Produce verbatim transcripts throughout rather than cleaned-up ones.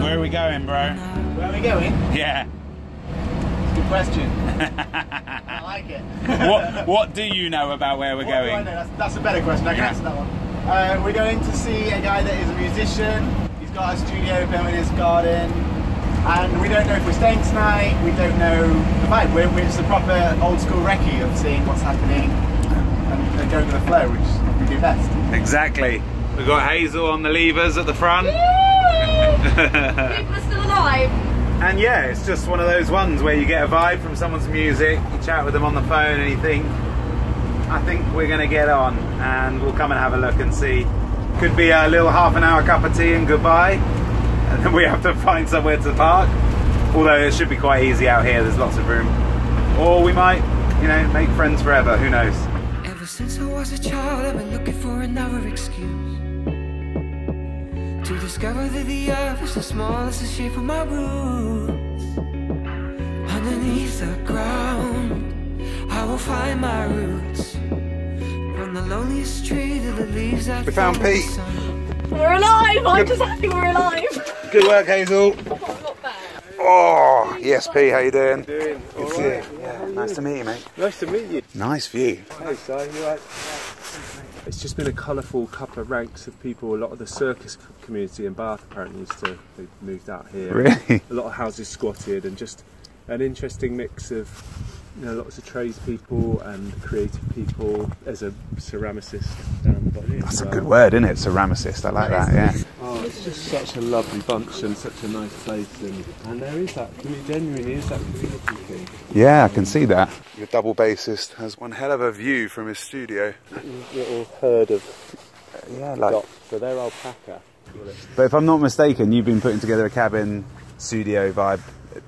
Where are we going, bro? Where are we going? Yeah. Good question. I like it. What What do you know about where we're what going? Do I know? That's, that's a better question. I can yeah. answer that one. Uh, we're going to see a guy that is a musician. He's got a studio open in his garden. And we don't know if we're staying tonight, we don't know the vibe. We're, we're just a proper old school recce of seeing what's happening and going with the flow, which we do best. Exactly. We've got Hazel on the levers at the front. People are still alive. And yeah, it's just one of those ones where you get a vibe from someone's music, you chat with them on the phone and you think, I think we're going to get on, and we'll come and have a look and see. Could be a little half an hour cup of tea and goodbye. And then we have to find somewhere to park, although it should be quite easy out here, there's lots of room. Or we might, you know, make friends forever, who knows. Ever since I was a child I've been looking for another excuse to discover that the earth is the smallest the shape of my roots. Underneath the ground I will find my roots, from the loneliest tree to the leaves. We found Pete! We're alive! I'm just happy we're alive! Good work, Hazel. Oh, not bad. Oh, yes, Pete, how you doing? Doing good all to right. see you. Yeah, you? Nice to meet you, mate. Nice to meet you. Nice view. Hey, Si, you right? It's just been a colourful couple of ranks of people. A lot of the circus community in Bath apparently used to, they've moved out here. Really? A lot of houses squatted, and just an interesting mix of, you know, lots of tradespeople and creative people. There's a ceramicist down the bottom here. That's well. a good word, isn't it? Ceramicist. I like that, yeah. Oh, it's just such a lovely bunch and such a nice place. And, and there is that, genuinely is that community thing. Yeah, I can see that. Your double bassist has one hell of a view from his studio. Little herd of uh, yeah, like dots. So they're alpaca. But if I'm not mistaken, you've been putting together a cabin studio vibe.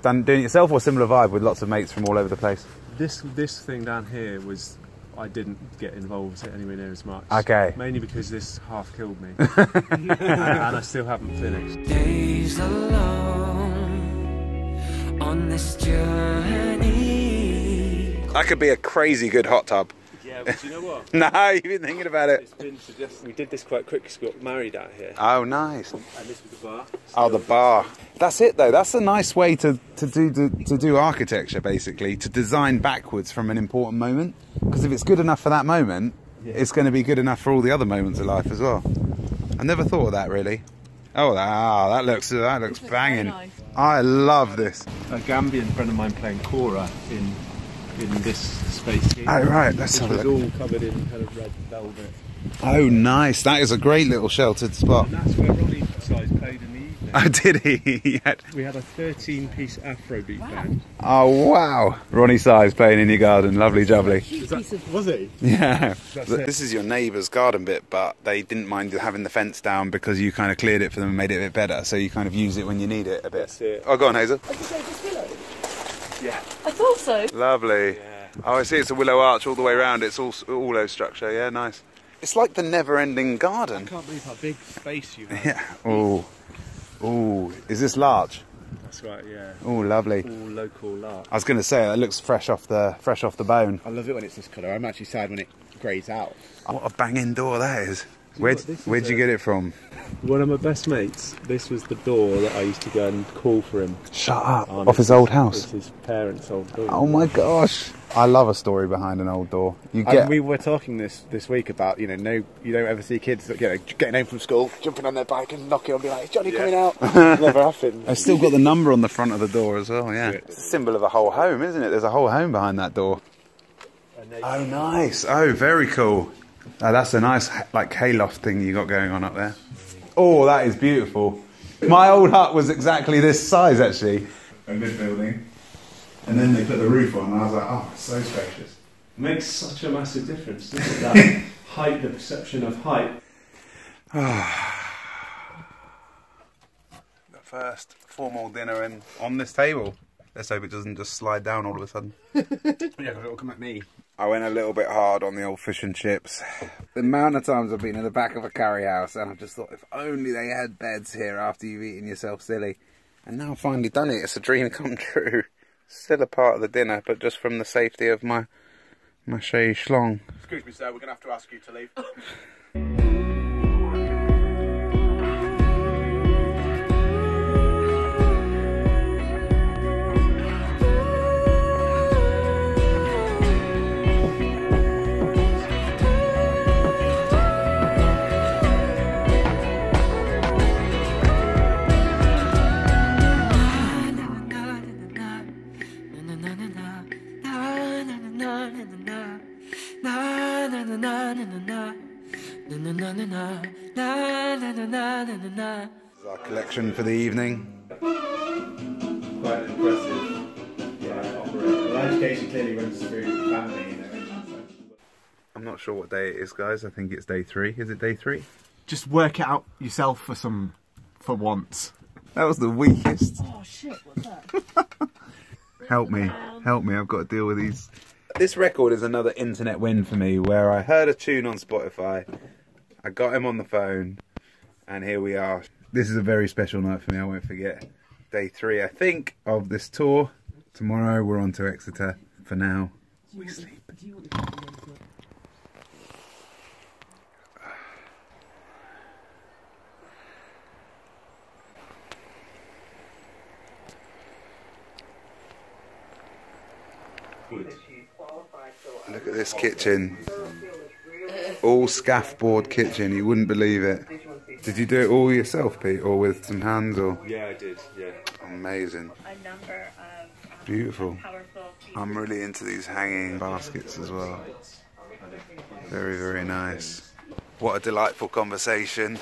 Done, doing it yourself, or similar vibe with lots of mates from all over the place? This this thing down here was, I didn't get involved anywhere near as much. Okay. Mainly because this half killed me. and, and I still haven't finished. Days alone on this journey. That could be a crazy good hot tub. Yeah, but you know what? No, you've been thinking about it. It's been suggested. We did this quite quick because we got married out here. Oh, nice. And this was the bar. Oh, the bar. That's it though, that's a nice way to, to, do, to, to do architecture basically, to design backwards from an important moment. Because if it's good enough for that moment, yeah. it's going to be good enough for all the other moments of life as well. I never thought of that really. Oh, ah, that looks, that looks banging. Nice. I love this. A Gambian friend of mine playing kora in, in this space here. Oh right, let's have a look. It's all covered in kind of red velvet. Oh nice, that is a great little sheltered spot. And that's where Ronnie Size played in the Oh, did he? yeah. We had a thirteen piece Afrobeat wow. band. Oh, wow. Ronnie Size playing in your garden. Lovely jubbly. Was he? Yeah. That's this it. is your neighbour's garden bit, but they didn't mind having the fence down because you kind of cleared it for them and made it a bit better. So you kind of use it when you need it a bit. That's it. Oh, go on, Hazel. I just this pillow. Yeah. I thought so. Lovely. Yeah. Oh, I see. It's a willow arch all the way around. It's all willow structure. Yeah, nice. It's like the never-ending garden. I can't believe how big space you have. Yeah. Oh. Oh, is this larch? That's right, yeah. Oh, lovely. All local larch. I was going to say it looks fresh off the fresh off the bone. I love it when it's this colour. I'm actually sad when it greys out. What a banging door that is. Where'd, where'd you get it from? One of my best mates. This was the door that I used to go and call for him. Shut up! Um, off his old house. It's his parents' old door. Oh my gosh! I love a story behind an old door. You get. Um, we were talking this this week about you know no you don't ever see kids that, you know, getting home from school, jumping on their bike and knocking on, be like, "Is Johnny yeah. coming out?" It's never happened. I've still got the number on the front of the door as well. Yeah, it's a symbol of a whole home, isn't it? There's a whole home behind that door. Oh, nice! Oh, very cool. Oh, that's a nice like hayloft thing you got going on up there. Oh, that is beautiful. My old hut was exactly this size actually. In this building, and then they put the roof on, and I was like, oh, it's so spacious. It makes such a massive difference, doesn't it? That height, the perception of height. The first formal dinner in on this table. Let's hope it doesn't just slide down all of a sudden. Yeah, because it'll come at me. I went a little bit hard on the old fish and chips. The amount of times I've been in the back of a curry house and I just thought, if only they had beds here after you've eaten yourself silly. And now I've finally done it. It's a dream come true. Still a part of the dinner, but just from the safety of my And I'll show you Schlong. Excuse me, sir, we're going to have to ask you to leave. This is our collection for the evening. Quite impressive. Yeah, education clearly runs through family. I'm not sure what day it is, guys. I think it's day three. Is it day three? Just work it out yourself for some, for once. That was the weakest. Oh shit! What's that? Help me! Help me! I've got to deal with these. This record is another internet win for me, where I heard a tune on Spotify, I got him on the phone, and here we are. This is a very special night for me, I won't forget. Day three, I think, of this tour. Tomorrow we're on to Exeter. For now, we sleep. Good. Look at this kitchen, all scaffboard kitchen, you wouldn't believe it. Did you do it all yourself, Pete, or with some hands? Or? Yeah, I did, yeah. Amazing. A number of beautiful. I'm really into these hanging baskets as well. Very, very nice. What a delightful conversation.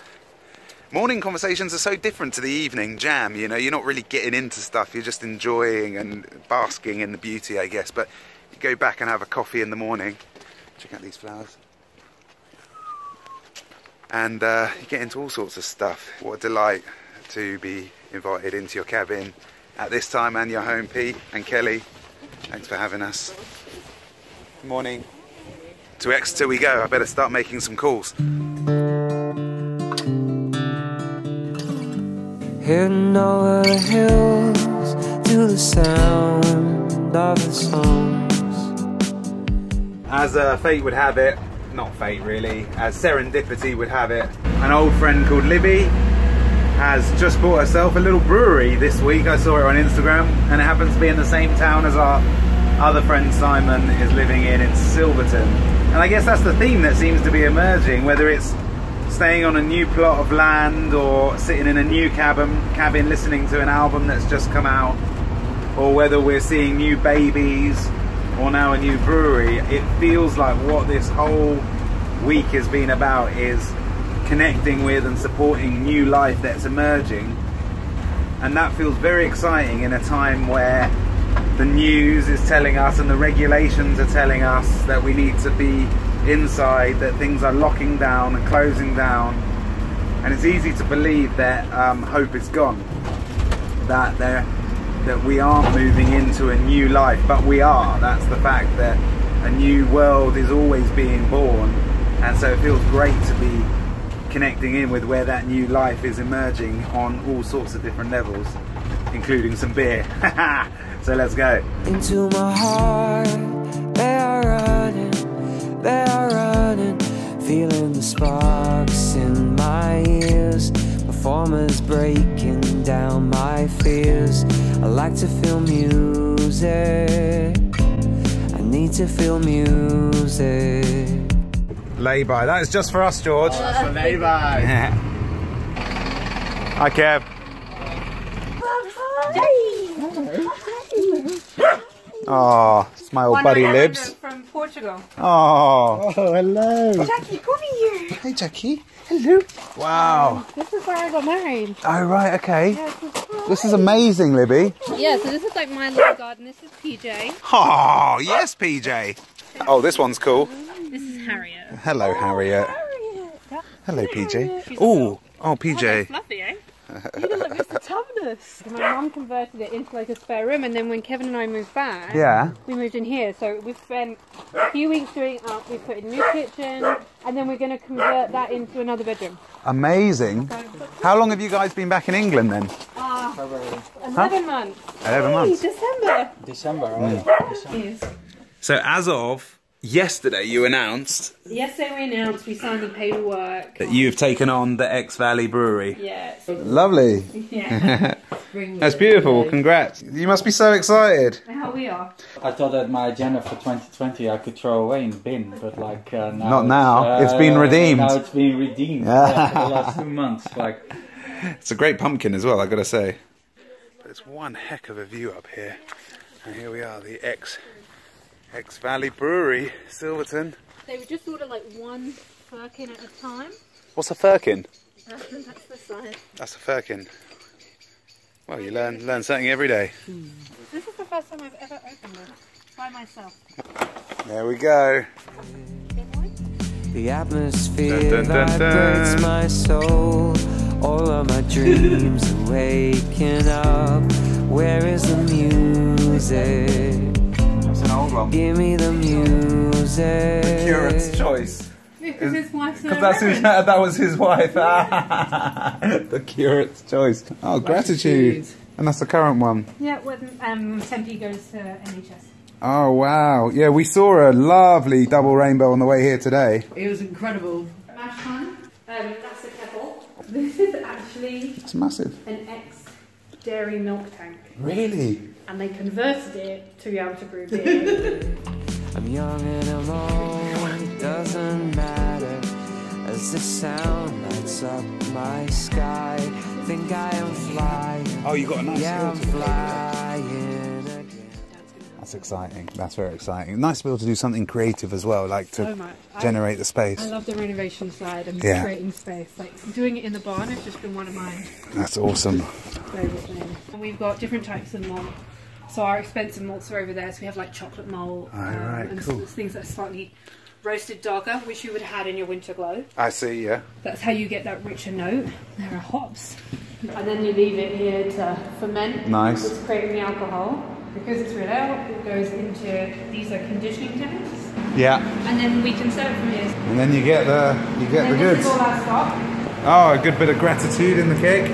Morning conversations are so different to the evening jam, you know, you're not really getting into stuff, you're just enjoying and basking in the beauty, I guess. But you go back and have a coffee in the morning. Check out these flowers. And uh, you get into all sorts of stuff. What a delight to be invited into your cabin at this time and your home, Pete and Kelly. Thanks for having us. Good morning. To Exeter we go, I better start making some calls. Heading over the hills to the sound of the songs. As uh, fate would have it, not fate really, as serendipity would have it, an old friend called Libby has just bought herself a little brewery this week. I saw it on Instagram, and it happens to be in the same town as our other friend Simon is living in, in Silverton. And I guess that's the theme that seems to be emerging, whether it's staying on a new plot of land or sitting in a new cabin, cabin listening to an album that's just come out, or whether we're seeing new babies or now a new brewery. It feels like what this whole week has been about is connecting with and supporting new life that's emerging, and that feels very exciting in a time where the news is telling us and the regulations are telling us that we need to be inside, that things are locking down and closing down, and it's easy to believe that um, hope is gone, that there, that we aren't moving into a new life, but we are. That's the fact that a new world is always being born, and so it feels great to be connecting in with where that new life is emerging on all sorts of different levels, including some beer. So let's go. Into my heart, they are running. They are running, feeling the sparks in my ears. Performers breaking down my fears. I like to feel music. I need to feel music. Lay-by, that is just for us, George. Oh, that's for lay-by. Yeah. Hi, Kev. Hi. Oh, it's my old One buddy Libs. From Portugal. Oh. Oh, hello. Jackie, come here. Hey, Jackie. Hello. Wow. Um, this is where I got married. Oh, right, okay. Yeah, this, is this is amazing, Libby. Yeah, so this is like my little garden. This is P J. Oh, yes, P J. Oh, this one's cool. This is Harriet. Hello, Harriet. Oh, Harriet. Hello, P J. Oh, oh, P J. Oh, fluffy, eh? You didn't look, Mister Tumnus. My mum converted it into like a spare room, and then when Kevin and I moved back, yeah, we moved in here. So we've spent a few weeks doing it up. We've put in a new kitchen, and then we're going to convert that into another bedroom. Amazing. So, how long have you guys been back in England then? Ah, uh, eleven huh? months. Eleven hey, months. December. December, right? Mm. December. So as of yesterday you announced... Yesterday we announced we signed the paperwork. That you've taken on the Exe Valley Brewery. Yeah. Lovely. Yeah. That's beautiful, congrats. You must be so excited. How we are. I thought that my agenda for twenty twenty I could throw away and bin, but like... Uh, now Not now, it's, uh, it's been redeemed. Now it's been redeemed yeah. for the last two months. Like. It's a great pumpkin as well, I've got to say. But it's one heck of a view up here. And here we are, the Exe... Exe Valley Brewery, Silverton. They would just order like one firkin at a time. What's a firkin? That's the size. That's a firkin. Well, you learn learn something every day. Hmm. This is the first time I've ever opened it by myself. There we go. The atmosphere dun, dun, dun, dun. vibrates my soul. All of my dreams are waking up. Where is the music? Give me the music. The curate's choice. Because his wife's name. Because that was his wife. The curate's choice. Oh, gratitude. gratitude. And that's the current one. Yeah, when um, Tempe goes to N H S. Oh, wow. Yeah, we saw a lovely double rainbow on the way here today. It was incredible. Mash um, that's a kettle. This is actually... It's massive. An ex-dairy milk tank. Really? And they converted it to be able to brew beer. I'm young and alone, it doesn't matter. As the sound lights up my sky, think I am flying. Oh, you got a nice yeah, spill to do. Again. That's exciting. That's very exciting. Nice to be able to do something creative as well, like to so generate I, the space. I love the renovation side and yeah. creating space. Like doing it in the barn has just been one of mine. That's awesome. Favourite thing. And we've got different types of malt. So our expensive malts are over there, so we have like chocolate malt um, right, and cool. things that are slightly roasted darker, which you would have had in your winter glow. I see, yeah. That's how you get that richer note. There are hops. And then you leave it here to ferment. Nice. It's creating the alcohol. Because it's red out, it goes into, these are conditioning tanks. Yeah. And then we can serve from here. And then you get the, you get and the goods. This is all our stock. Oh, a good bit of gratitude in the cake.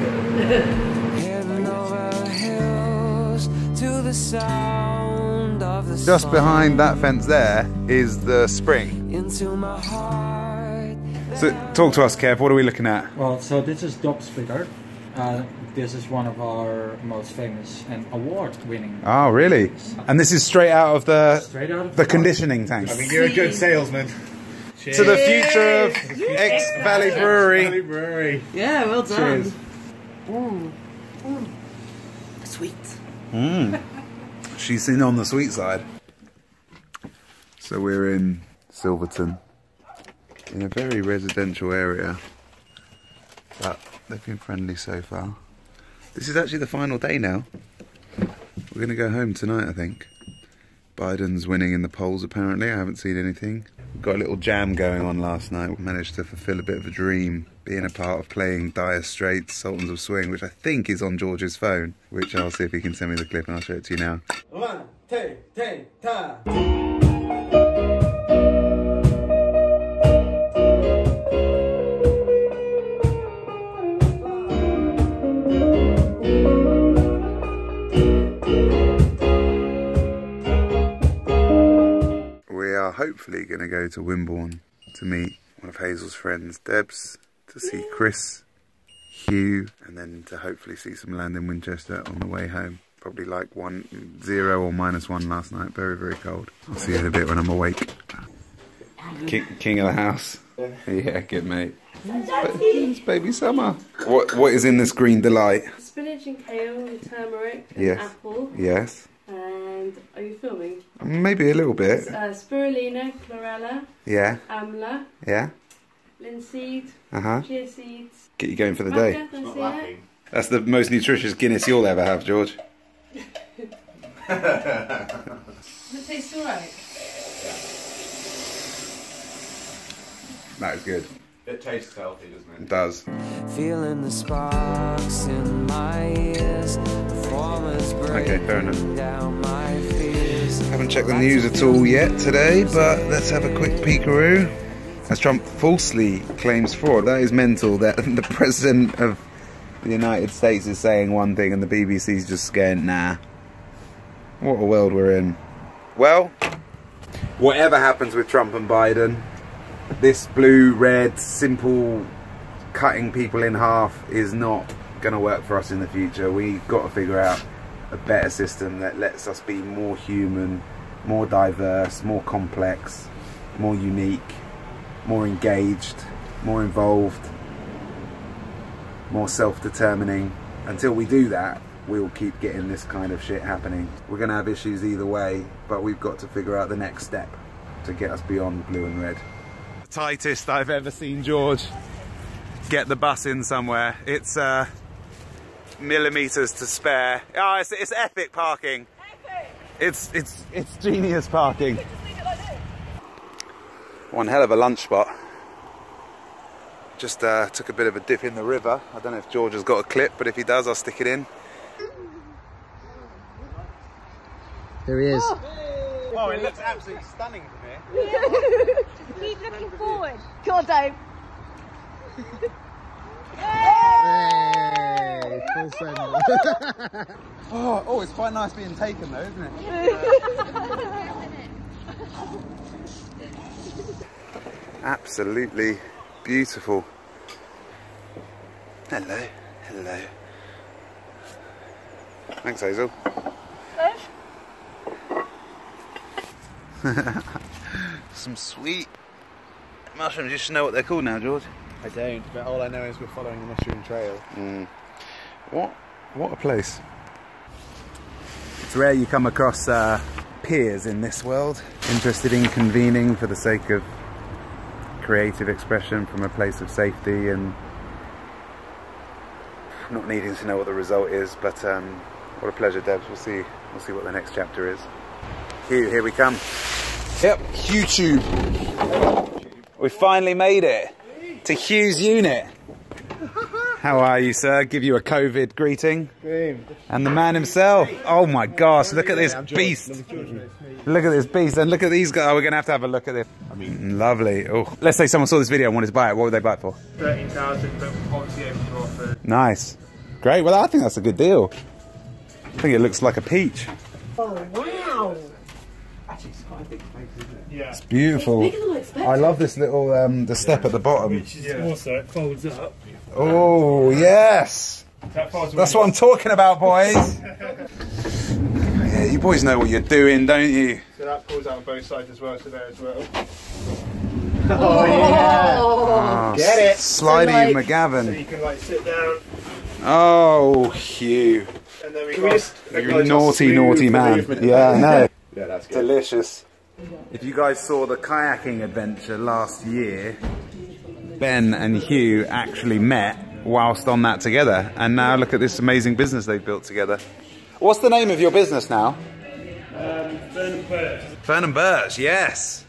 Just behind that fence there is the spring. Into my heart. So talk to us, Kev, what are we looking at? Well, so this is Debs bitter. Uh, this is one of our most famous and award-winning. Oh, really? And this is straight out of the, straight out of the, the conditioning tank. I mean, you're a good salesman. Cheers. To the future of Exe Valley Brewery. Valley Brewery. Yeah, well done. Cheers. Ooh. Ooh. Sweet. Mm. She's in on the sweet side. So we're in Silverton, in a very residential area, but they've been friendly so far. This is actually the final day now. We're going to go home tonight, I think. Biden's winning in the polls, apparently. I haven't seen anything. We've got a little jam going on last night. We managed to fulfill a bit of a dream, being a part of playing Dire Straits' Sultans of Swing, which I think is on George's phone, which I'll see if he can send me the clip and I'll show it to you now. One, two, three, time. Hopefully going to go to Wimborne to meet one of Hazel's friends, Debs, to see Chris, Hugh, and then to hopefully see some land in Winchester on the way home. Probably like one, zero or minus one last night. Very, very cold. I'll see you in a bit when I'm awake. King, king of the house. Yeah, good mate. It's baby summer. What What is in this green delight? Spinach and kale and turmeric and yes. apple. Yes. And are you filming? Maybe a little bit. Uh, spirulina, chlorella. Yeah. Amla. Yeah. Linseed. Uh huh. Chia seeds. Get you going for the day. That's, not lacking. That's the most nutritious Guinness you'll ever have, George. Does it taste alright? That is good. It tastes healthy, doesn't it? It does. Feeling the sparks in my ears. Okay, fair enough. Haven't checked the news at all yet today, but let's have a quick peekaroo. As Trump falsely claims fraud, that is mental. That the president of the United States is saying one thing and the B B C's just going, nah. What a world we're in. Well, whatever happens with Trump and Biden, this blue, red, simple cutting people in half is not going to work for us in the future. We've got to figure out a better system that lets us be more human, more diverse, more complex, more unique, more engaged, more involved, more self-determining. Until we do that, we'll keep getting this kind of shit happening. We're going to have issues either way, but we've got to figure out the next step to get us beyond blue and red. The tightest I've ever seen George get the bus in somewhere. It's uh, millimeters to spare. Oh, it's, it's epic parking. Epic. It's, it's, it's genius parking. One hell of a lunch spot. Just uh, took a bit of a dip in the river. I don't know if George has got a clip, but if he does, I'll stick it in. There he is. Oh, oh, it looks absolutely stunning from here. Yeah. Keep looking forward. Come on, Dave. Hey, full send. oh, oh, it's quite nice being taken though, isn't it? Absolutely beautiful. Hello, hello. Thanks, Hazel. Some sweet mushrooms. You should know what they're called now, George. I don't, but all I know is we're following the mushroom trail. Mm. What, what a place. It's rare you come across uh, peers in this world, interested in convening for the sake of creative expression from a place of safety and not needing to know what the result is, but um, what a pleasure, Debs. We'll see, we'll see what the next chapter is. Hugh, here we come. Yep, YouTube. We finally made it to Hugh's unit. How are you, sir? Give you a COVID greeting. And the man himself. Oh my gosh, look at this beast. Look at this beast, and look at these guys. Oh, we're gonna have to have a look at this. I mean, lovely. Oh, let's say someone saw this video and wanted to buy it. What would they buy it for? thirteen thousand, but obviously able to offer. Nice. Great. Well, I think that's a good deal. I think it looks like a peach. Oh, wow. Actually, it's quite a big place, isn't it? Yeah. It's beautiful. It's bigger than I love this little um, the step yeah. at the bottom. Which is yeah. also it folds up. Oh yes, that that's what I'm talking about, boys. Yeah, you boys know what you're doing, don't you? So that pulls out on both sides as well. So there as well. Oh, oh yeah! Oh, get it, Slidey so, like, McGavin. So you can like sit down. Oh, Hugh. And then we can just, you're a naughty, naughty man. Yeah, I know. Yeah, that's good. Delicious. If you guys saw the kayaking adventure last year, Ben and Hugh actually met whilst on that together, and now look at this amazing business they've built together. What's the name of your business now? Um, Fern and Birch. Fern and Birch, yes.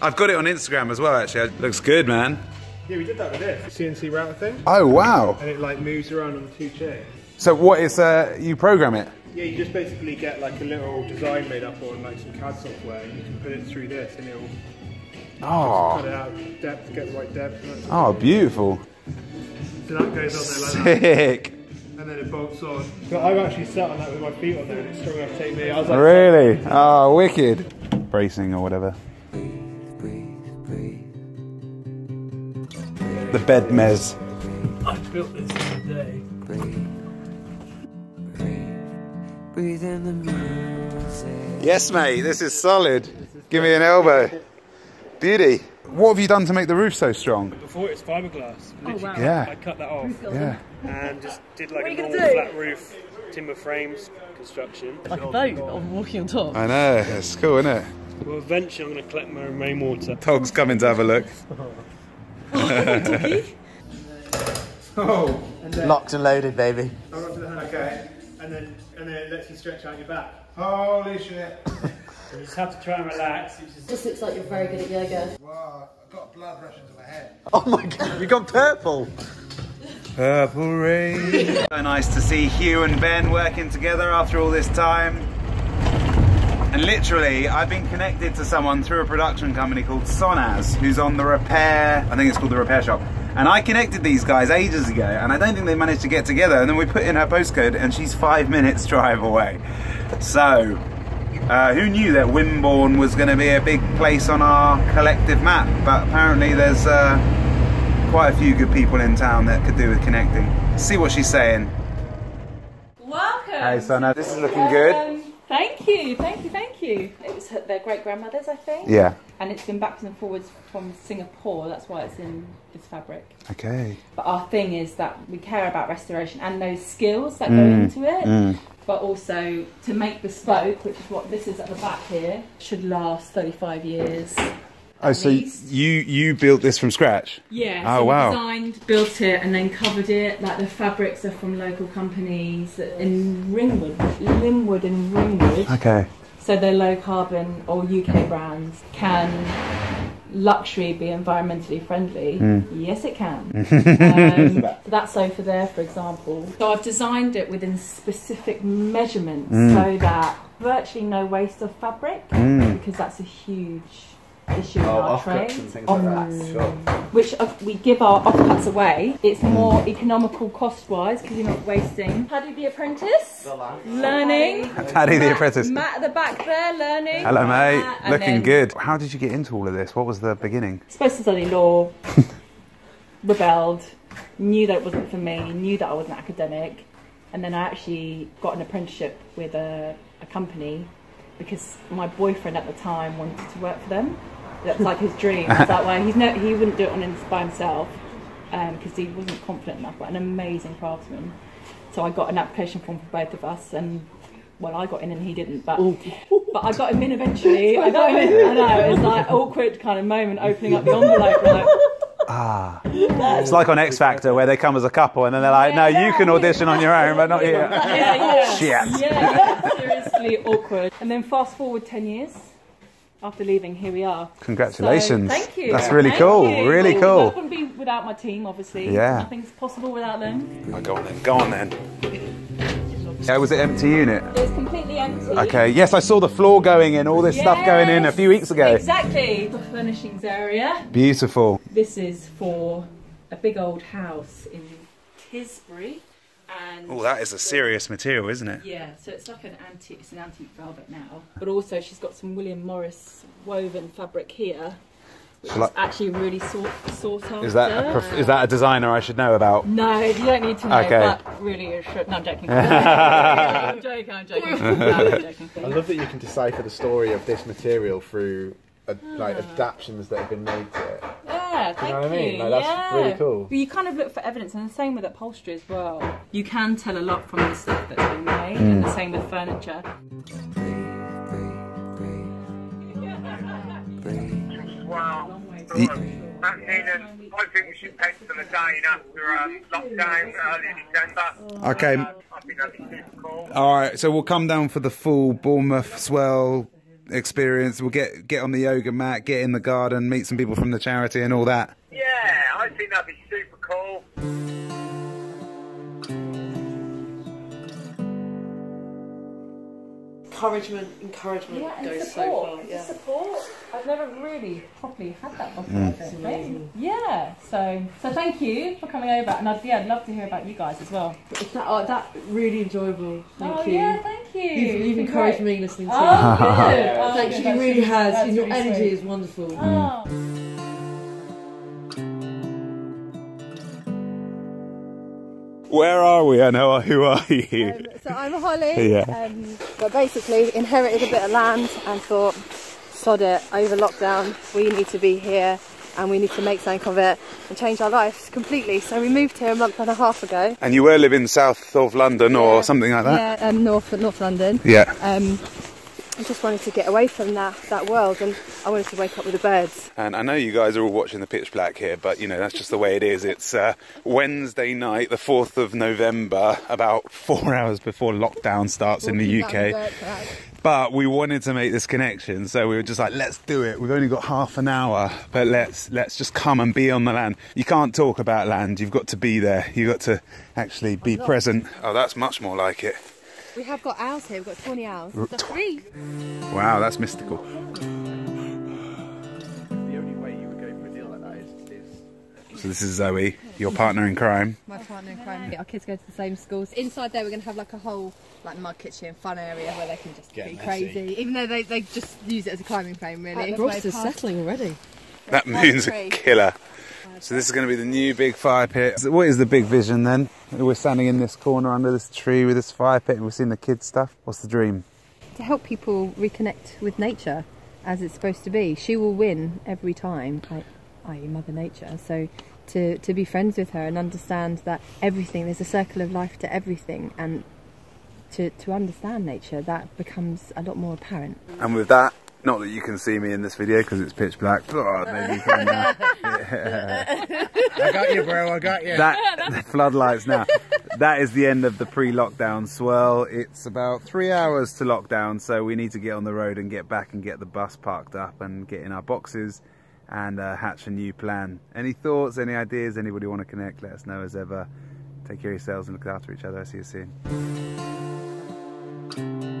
I've got it on Instagram as well, actually. It looks good, man. Yeah, we did that with this C N C router thing. Oh, wow. And it like moves around on two chains. So what is, uh, you program it? Yeah, you just basically get like a little design made up on like some C A D software, and you can put it through this and it'll oh. cut it out, depth, get the right depth. And that oh, beautiful. So that goes on there like sick. That. And then it bolts on. So I've actually sat on that with my feet on there and it's strong enough to take me. I was like, really? Oh, wicked. Bracing or whatever. Breathe, breathe, breathe. The bed mez. I built this today. Breathe. Breathe in the music. Yes, mate, this is solid. Give me an elbow. Beauty. What have you done to make the roof so strong? Before it was fiberglass. Oh, wow. Yeah. I cut that off. Yeah. And just did like a normal flat roof, timber frames construction. Like a boat, I'm walking on top. I know, it's cool, isn't it? Well, eventually I'm going to collect my own rainwater. Tog's coming to have a look. Oh, oh. And locked and loaded, baby. Okay. And then, and then it lets you stretch out your back. Holy shit. You just have to try and relax. It just looks like you're very good at yoga. Wow, I've got blood rushing to my head. Oh my god, you've gone purple. Purple rain. So nice to see Hugh and Ben working together after all this time. And literally, I've been connected to someone through a production company called Sonnaz, who's on the repair, I think it's called the repair shop. And I connected these guys ages ago, and I don't think they managed to get together, and then we put in her postcode, and she's five minutes drive away. So, Uh, who knew that Wimborne was going to be a big place on our collective map, but apparently there's uh, quite a few good people in town that could do with connecting. Let's see what she's saying. Welcome! Hey Sonnaz, this is looking um, good. Thank you, thank you, thank you. It was their great-grandmother's, I think. Yeah. And it's been backwards and forwards from Singapore, that's why it's in this fabric. Okay. But our thing is that we care about restoration and those skills that mm. go into it. Mm. But also to make bespoke, which is what this is at the back here, should last thirty-five years. Oh, so least. you you built this from scratch? Yeah. Oh, so wow. Designed, built it, and then covered it. Like the fabrics are from local companies in Ringwood, Limwood, and Ringwood. Okay. So they're low carbon or U K brands. Can luxury be environmentally friendly? Mm. Yes, it can. Um, so that sofa there, for example. So I've designed it within specific measurements mm. so that virtually no waste of fabric, mm. because that's a huge issue oh, in our trade. Off like that. Sure. Which uh, we give our offcuts away. It's more economical cost-wise because you're not wasting. Paddy the Apprentice, the learning. Paddy the Apprentice. Matt at the back there, learning. Hello, mate. Uh, Looking then, good. How did you get into all of this? What was the beginning? Supposed to study law. Rebelled. Knew that it wasn't for me. Knew that I wasn't academic. And then I actually got an apprenticeship with a, a company because my boyfriend at the time wanted to work for them. That's like his dream. That way, he's no, he wouldn't do it on his, by himself because um, he wasn't confident enough. But an amazing craftsman. So I got an application form for both of us, and well, I got in and he didn't. But Ooh. but I got him in eventually. I got him in. I know it was like awkward kind of moment, opening up the envelope. Like, ah, it's like on X Factor where they come as a couple, and then they're like, yeah, "No, yeah, you can audition yeah. on your own, but not here." Yeah, yeah. Shit. Yeah, seriously awkward. And then fast forward ten years. After leaving, here we are. Congratulations. So, thank you. That's really thank cool, you. really well, cool. I wouldn't be without my team, obviously. Yeah. Nothing's possible without them. Oh, go on then, go on then. Yeah, was it empty unit? It was completely empty. Okay, yes, I saw the floor going in, all this yes, stuff going in a few weeks ago. Exactly, the furnishings area. Beautiful. This is for a big old house in Tisbury. Oh, that is a serious material, isn't it? Yeah, so it's like an antique, it's an antique velvet now. But also she's got some William Morris woven fabric here, which so is actually really sought, sought after. Is that, a is that a designer I should know about? No, you don't need to know, okay. But really you should. No, I'm joking. I'm joking, I'm joking. No, I'm joking. I love that you can decipher the story of this material through a, ah. like adaptations that have been made to it. Yeah, thank you. Know what I mean? Like, that's yeah. really cool. But you kind of look for evidence, and the same with upholstery as well. You can tell a lot from the stuff that's been made, mm. and the same with furniture. Wow. I think we should pencil a day after um, lockdown early December. Okay. Um, I think that'd be super cool. All right, so we'll come down for the full Bournemouth swell experience. We'll get get on the yoga mat, get in the garden, meet some people from the charity and all that. Yeah, I think that'd be super cool. Encouragement, encouragement yeah, goes support, so far. Yeah. Support. I've never really properly had that before. Mm. Mm. Yeah. So, so thank you for coming over, and I'd, yeah, I'd love to hear about you guys as well. It's that, oh, that really enjoyable. Thank oh, you. Yeah, thank you. You've, you've encouraged great. me listening to you. Oh, good. Oh, Thank you. It really has. That's Your really energy sweet. is wonderful. Mm. Oh. Where are we and how, who are you? Um, so I'm Holly, yeah. um, but basically inherited a bit of land and thought, sod it, over lockdown, we need to be here and we need to make something of it and change our lives completely. So we moved here a month and a half ago. And you were living south of London yeah. or something like that? Yeah, um, north, north London. Yeah. Um, I just wanted to get away from that, that world, and I wanted to wake up with the birds. And I know you guys are all watching the pitch black here, but you know, that's just the way it is. It's uh, Wednesday night, the fourth of November, about four hours before lockdown starts in the U K. But we wanted to make this connection, so we were just like, let's do it. We've only got half an hour, but let's let's just come and be on the land. You can't talk about land, you've got to be there. You've got to actually be present. Oh, that's much more like it. We have got owls here, we've got twenty owls. Tw three. Wow, that's mystical. The only way you would go for a deal like that is, is So this is Zoe, your partner in crime. My partner in crime. Our kids go to the same schools. Inside there we're going to have like a whole like mud kitchen fun area where they can just Get be messy. crazy. Even though they, they just use it as a climbing frame really. Frost is settling already. That moon's a killer. So this is going to be the new big fire pit. What is the big vision then? We're standing in this corner under this tree with this fire pit and we're seeing the kids stuff. What's the dream? To help people reconnect with nature as it's supposed to be. She will win every time. Like, that is Mother Nature, so to, to be friends with her and understand that everything, there's a circle of life to everything, and to, to understand nature, that becomes a lot more apparent. And with that, not that you can see me in this video because it's pitch black, oh, maybe you can now. Yeah. I got you bro, I got you. That, the floodlights now. That is the end of the pre-lockdown swirl. It's about three hours to lockdown, so we need to get on the road and get back and get the bus parked up and get in our boxes and uh, hatch a new plan. Any thoughts, any ideas, anybody want to connect, let us know as ever. Take care of yourselves and look after each other. I'll see you soon.